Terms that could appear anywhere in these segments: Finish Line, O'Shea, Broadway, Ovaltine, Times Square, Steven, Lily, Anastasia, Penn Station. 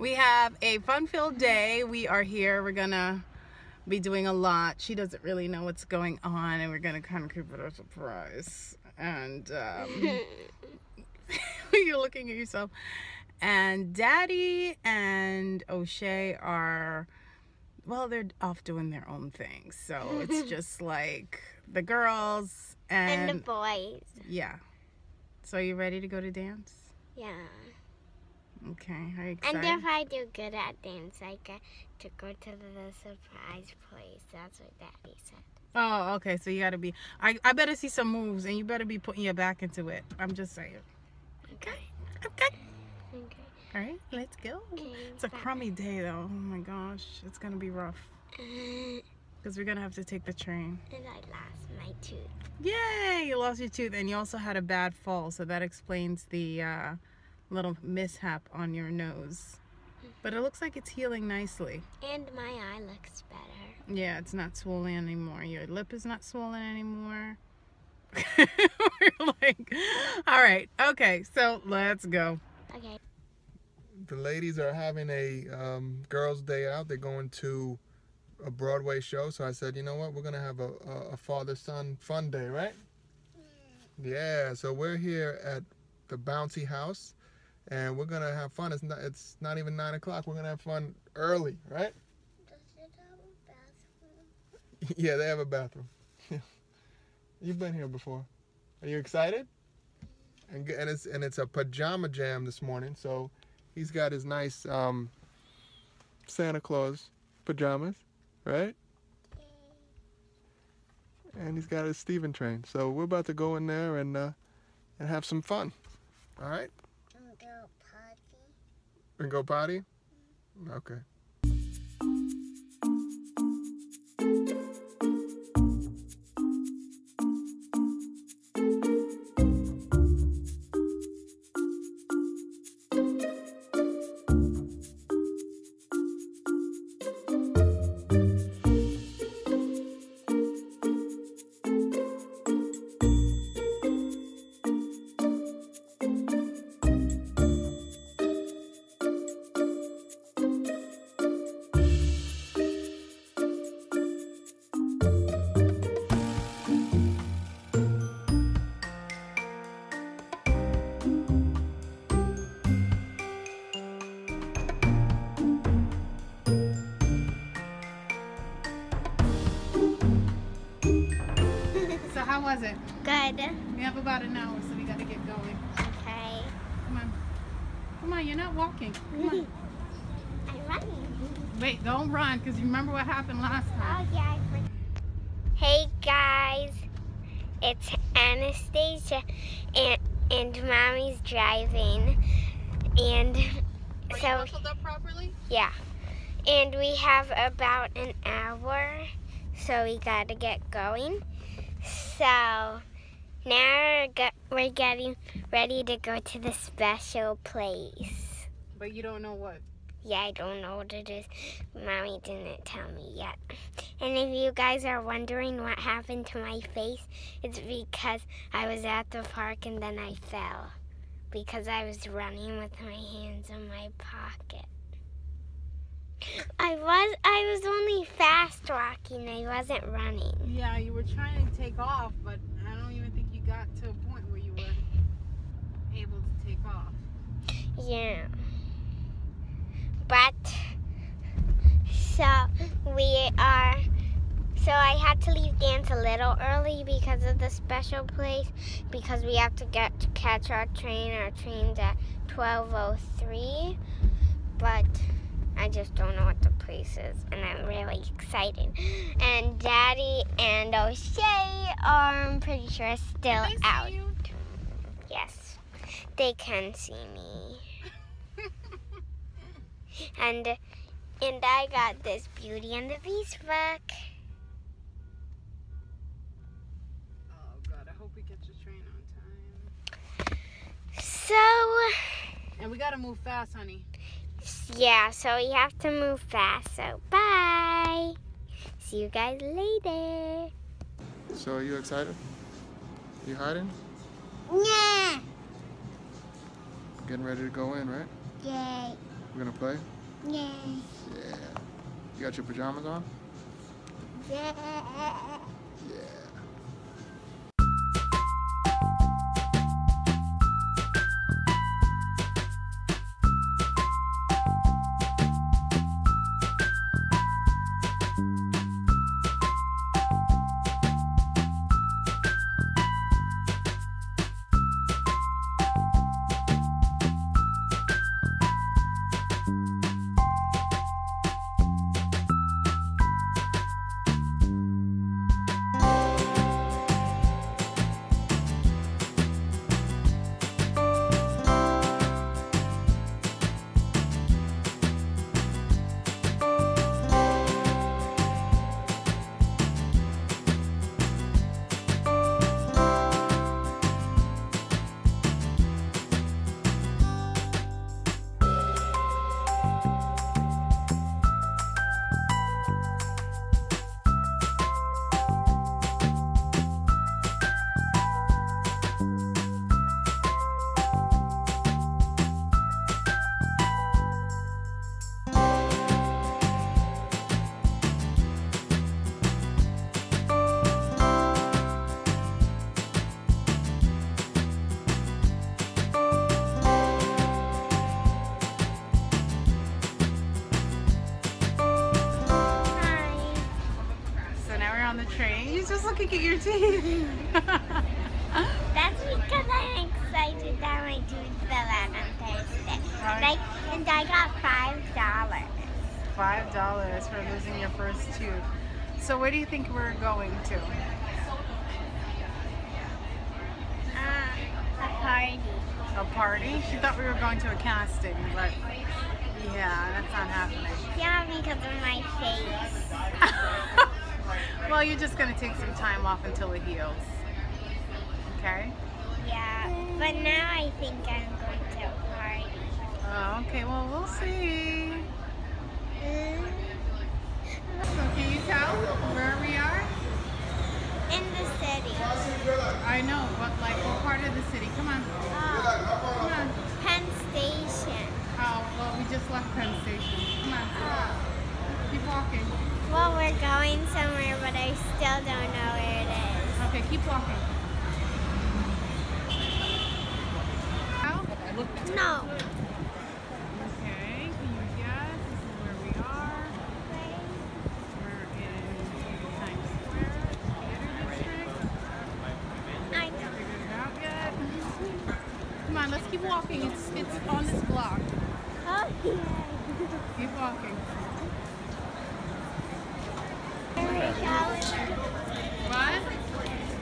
We have a fun-filled day. We are here. We're gonna be doing a lot. She doesn't really know what's going on, and we're gonna kind of keep it a surprise. And you're looking at yourself. And Daddy and O'Shea are, well, they're off doing their own thing. So it's just like the girls and the boys. Yeah. So you ready to go to dance? Yeah. Okay. Are you excited? And if I do good at dance, I get to go to the surprise place. That's what Daddy said. Oh, okay. So you got to be, I better see some moves, and you better be putting your back into it. I'm just saying. Okay. Okay. All right, let's go. It's a crummy day, though. Oh my gosh, it's gonna be rough because we're gonna have to take the train. And I lost my tooth. Yay! You lost your tooth, and you also had a bad fall, so that explains the little mishap on your nose. But it looks like it's healing nicely. And my eye looks better. Yeah, it's not swollen anymore. Your lip is not swollen anymore. We're like, all right, okay, so let's go. Okay. The ladies are having a girls' day out. They're going to a Broadway show. So I said, you know what? We're going to have a father-son fun day, right? Yeah. So we're here at the bouncy house, and we're going to have fun. It's not even 9 o'clock. We're going to have fun early, right? Does it have a bathroom? Yeah, they have a bathroom. You've been here before. Are you excited? And it's a pajama jam this morning. So he's got his nice Santa Claus pajamas, right? And he's got his Steven train. So we're about to go in there and have some fun. All right? And go potty. And go potty? Okay. How was it? Good. We have about an hour, so we gotta get going. Okay. Come on. Come on, you're not walking. Come on. I'm running. Wait, don't run, because you remember what happened last time. Oh, yeah. Hey, guys. It's Anastasia, and Mommy's driving. And so. Are you buckled up properly? Yeah. And we have about an hour, so we gotta get going. So now we're getting ready to go to the special place. But you don't know what? Yeah, I don't know what it is. Mommy didn't tell me yet. And if you guys are wondering what happened to my face, it's because I was at the park and then I fell. Because I was running with my hands in my pocket. I was only fast walking. I wasn't running. Yeah, you were trying to take off, but I don't even think you got to a point where you were able to take off. Yeah. But so I had to leave dance a little early because of the special place, because we have to get to catch our train. Our train's at 12:03, but I just don't know what the place is, and I'm really excited. And Daddy and O'Shea are, I'm pretty sure, still out. You? Yes, they can see me. and I got this Beauty and the Beast book. Oh God, I hope we get your train on time. So. And we gotta move fast, honey. Yeah, so we have to move fast, so bye. See you guys later. So are you excited? You hiding? Yeah. Getting ready to go in, right? Yay. We're gonna play? Yeah. Yeah. You got your pajamas on? Yeah. Yeah. Just looking at your teeth. That's because I'm excited that my tooth fell out on Thursday. Right. Like, and I got $5. $5 for losing your first tooth. So where do you think we're going to? A party. A party? She thought we were going to a casting, but yeah, that's not happening. Yeah, because of my face. Well, you're just going to take some time off until it heals. Okay? Yeah, but now I think I'm going to a party. Oh, okay. Well, we'll see. So can you tell where we are? In the city. I know, but like what part of the city? Come on. Come on. Penn Station. Oh, well, we just left Penn Station. Come on. Keep walking. Well, we're going somewhere, but I still don't know where it is. Okay, keep walking. No. Okay, can you guess? This is where we are. We're in Times Square, Theater District. I know. Figured it out yet? Come on, let's keep walking. It's on this block. Oh, yeah. Keep walking. What?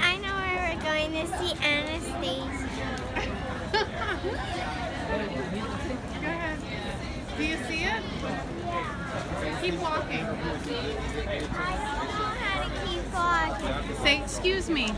I know where we're going to see Anastasia. Go ahead. Do you see it? Yeah. Keep walking. I don't know how to keep walking. Say, excuse me.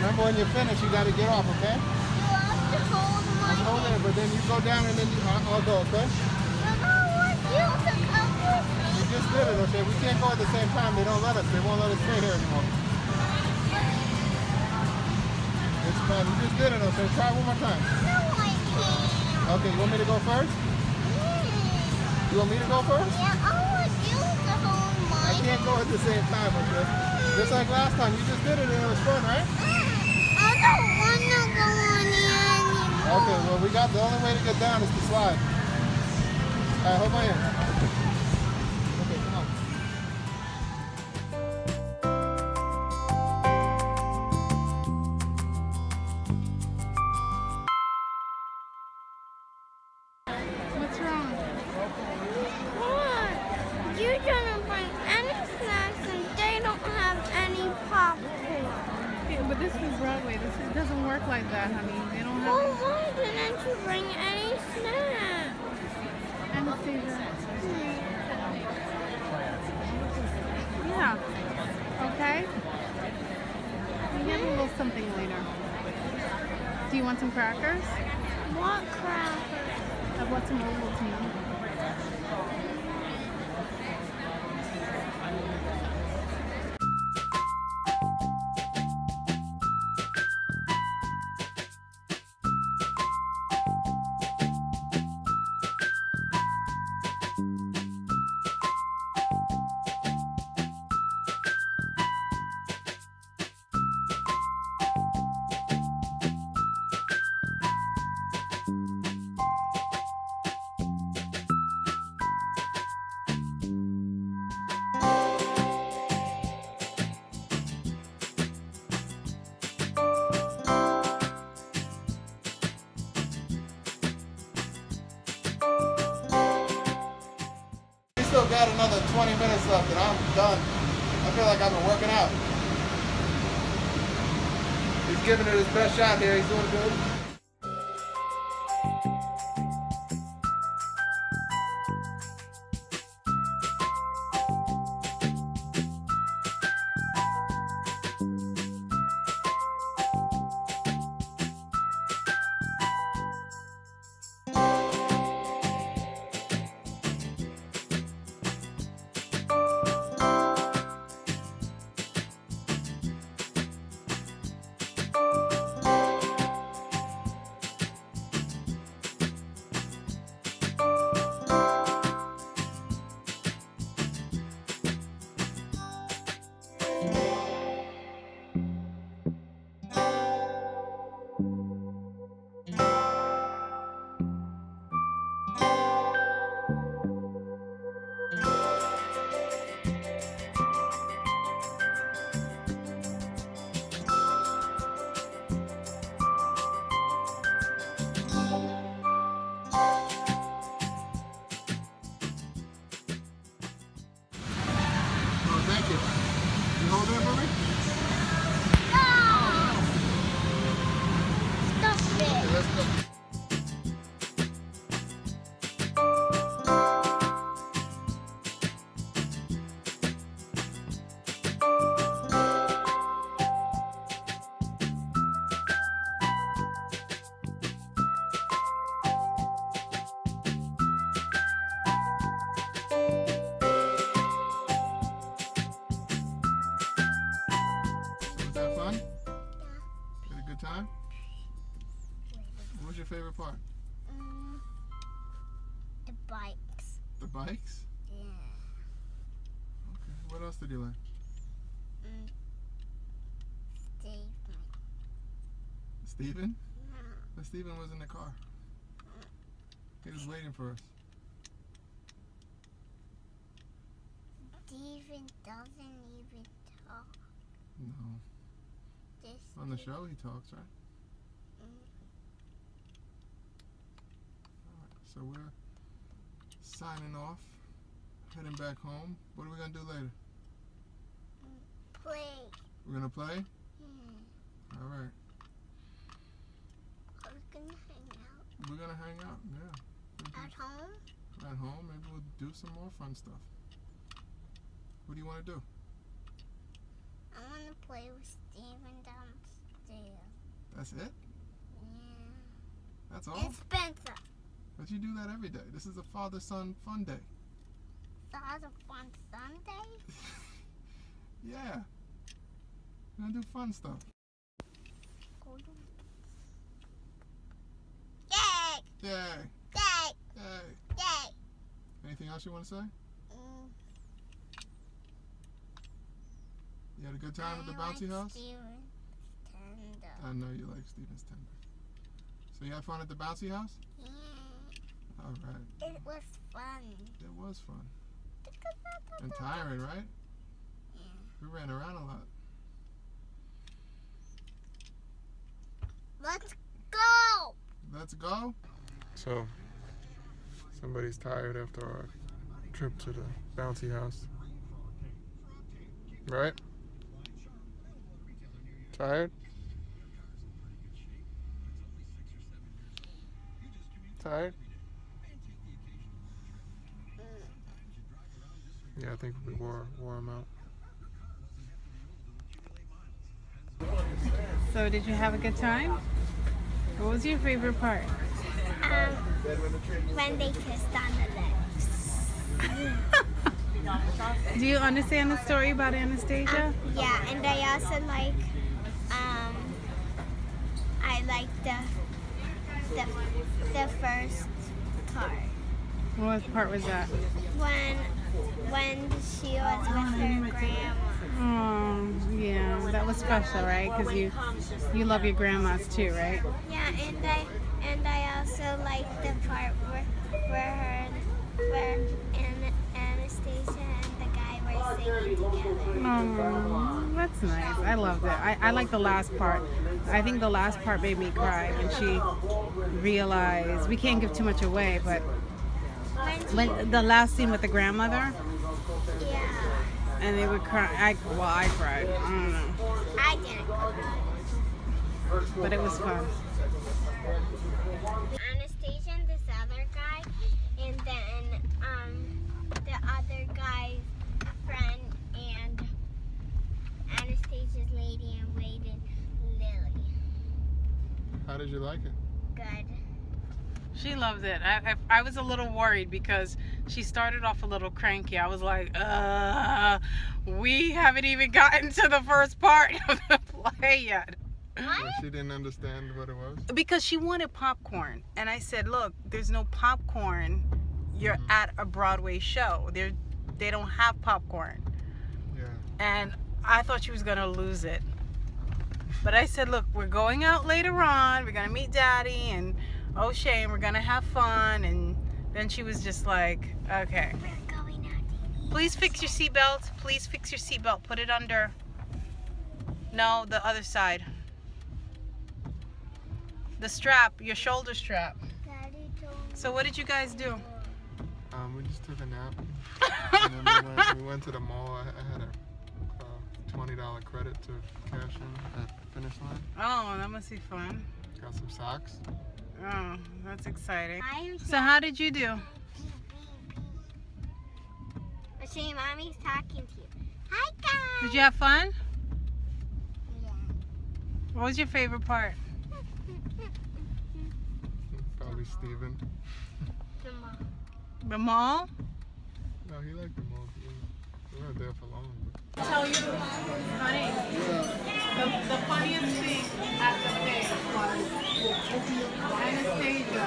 Remember when you finish, you got to get off, okay? I'll hold it, but then you go down and then I'll go, okay? You just did it, okay? We can't go at the same time. They don't let us. They won't let us stay here anymore. It's fine. You just did it, okay? Try one more time. Okay, you want me to go first? You want me to go first? Yeah, I want you to hold mine. I can't go at the same time, okay? Just like last time. You just did it and it was fun, right? I don't want to go on here anymore. Okay, well, we got the only way to get down is to slide. All right, hold my hand. Bring any snacks. half. Okay? We have a little something later. Do you want some crackers? I want crackers. I want some Ovaltine. Still got another 20 minutes left and I'm done. I feel like I've been working out. He's giving it his best shot here. He's doing good. Time? What was your favorite part? The bikes. The bikes? Yeah. Okay. What else did you like? Steven. Steven? Yeah. But Steven was in the car. He was waiting for us. Steven doesn't even talk. No. On the show he talks, right? All right, so we're signing off, heading back home. What are we gonna do later? Play. We're gonna play? Yeah. All right. We're gonna hang out. We're gonna hang out, yeah. At home? At home, maybe we'll do some more fun stuff. What do you want to do? I want to play with Steven downstairs. That's it? Yeah. That's all? And Spencer. But you do that every day. This is a father-son fun day. Father-fun Sunday? Yeah. We're going to do fun stuff. Yay! Yay! Yay! Yay! Yay! Anything else you want to say? You had a good time at the bouncy house? I know you like Steven's tender. So you had fun at the bouncy house? Yeah. All right. It was fun. It was fun. And tiring, right? Yeah. We ran around a lot. Let's go! Let's go? So, somebody's tired after our trip to the bouncy house. Right? Tired? Tired? Yeah, I think we wore them out. So did you have a good time? What was your favorite part? When they kissed on the lips. Do you understand the story about Anastasia? Yeah, and I also like, I like the first part. What part was that? When she was with her grandma. Oh, yeah, that was special, right? Because you love your grandmas too, right? Yeah, and I also like the part where Anastasia and the guy were singing together. Oh, that's nice. I loved it. I like the last part. I think the last part made me cry when she realized, we can't give too much away, but when the last scene with the grandmother, yeah, and they would cry. I cried. I don't know. I didn't cry, but it was fun. Anastasia and this other guy, and then the other guy's friend and Anastasia's lady and waited Lily. How did you like it? Good. She loves it. I was a little worried because she started off a little cranky. I was like, we haven't even gotten to the first part of the play yet. What? She didn't understand what it was? Because she wanted popcorn. And I said, look, there's no popcorn. You're at a Broadway show. They don't have popcorn. Yeah. And I thought she was going to lose it. But I said, look, we're going out later on. We're going to meet Daddy and O'Shea, and we're gonna have fun. And then she was just like, okay, we're going out. Please fix your seatbelt. Please fix your seatbelt. Put it under. No, the other side. The strap, your shoulder strap. Daddy told me. So what did you guys do? We just took a nap. And then we went to the mall. I had a $20 credit to cash in at Finish Line. Oh, that must be fun. Got some socks. Oh, that's exciting. So how did you do? See, Mommy's talking to you. Hi, guys. Did you have fun? Yeah. What was your favorite part? Probably Steven. The mall. The mall? No, he liked the mall. We weren't there for long. But... Tell you, honey, the funniest thing at the thing was... Anastasia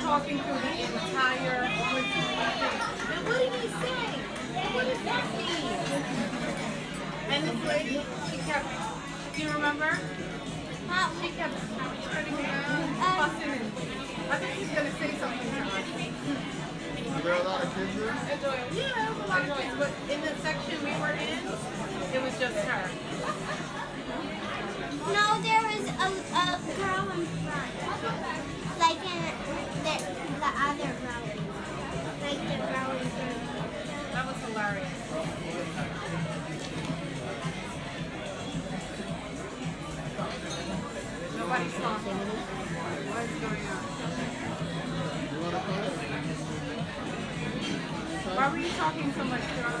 talking through the entire thing. And what did he say? What does that mean? And this lady, she kept, do you remember? She kept turning around, fussing. I think she's going to say something to her. Were there a lot of kids there? Yeah, there was a lot of kids, but in the section we were in, it was just her. No, there was a girl in front, like in the other row, like the girl in front. That was hilarious. Nobody's talking. What's going on? Why were you talking so much, girl?